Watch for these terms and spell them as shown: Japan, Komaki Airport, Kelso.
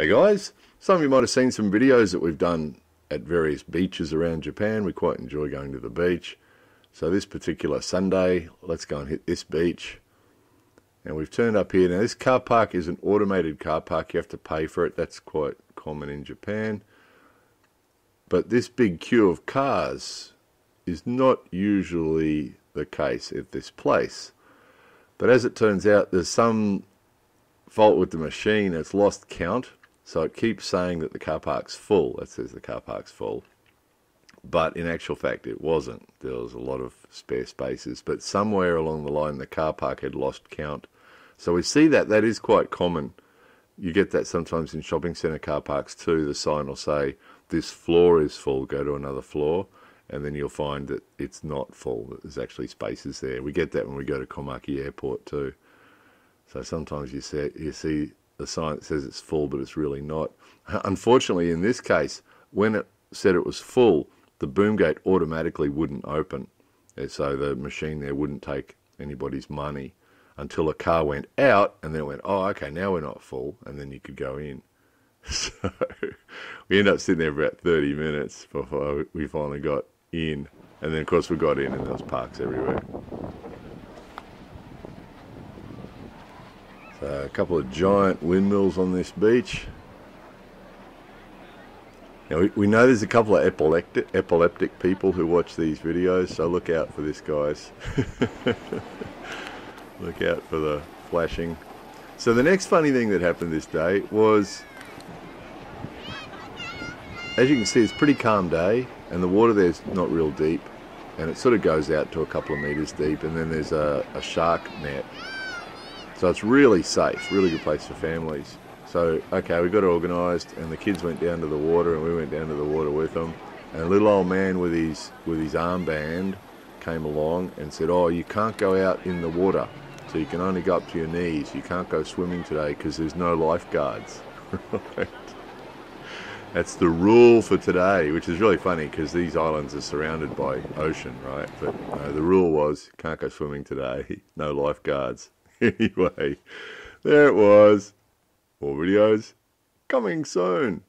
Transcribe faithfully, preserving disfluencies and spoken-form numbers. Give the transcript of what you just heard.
Hey guys, some of you might have seen some videos that we've done at various beaches around Japan. We quite enjoy going to the beach. So this particular Sunday, let's go and hit this beach. And we've turned up here. Now this car park is an automated car park. You have to pay for it. That's quite common in Japan. But this big queue of cars is not usually the case at this place. But as it turns out, there's some fault with the machine. It's lost count. So it keeps saying that the car park's full. That says the car park's full. But in actual fact, it wasn't. There was a lot of spare spaces. But somewhere along the line, the car park had lost count. So we see that. That is quite common. You get that sometimes in shopping centre car parks too. The sign will say, this floor is full, go to another floor. And then you'll find that it's not full. There's actually spaces there. We get that when we go to Komaki Airport too. So sometimes you see, you see the sign that says it's full, but it's really not. Unfortunately, in this case, when it said it was full, the boom gate automatically wouldn't open, so the machine there wouldn't take anybody's money until a car went out, and then it went, oh, okay, now we're not full, and then you could go in. So we ended up sitting there for about thirty minutes before we finally got in, and then, of course, we got in, and there was parks everywhere. So a couple of giant windmills on this beach. Now, we, we know there's a couple of epileptic, epileptic people who watch these videos, so look out for this, guys. Look out for the flashing. So the next funny thing that happened this day was, as you can see, it's a pretty calm day, and the water there's not real deep, and it sort of goes out to a couple of metres deep, and then there's a, a shark net. So it's really safe, really good place for families. So, okay, we got organised, and the kids went down to the water, and we went down to the water with them. And a little old man with his, with his armband came along and said, oh, you can't go out in the water, so you can only go up to your knees. You can't go swimming today because there's no lifeguards. Right? That's the rule for today, which is really funny because these islands are surrounded by ocean, right? But uh, the rule was, can't go swimming today, no lifeguards. Anyway, there it was. More videos coming soon.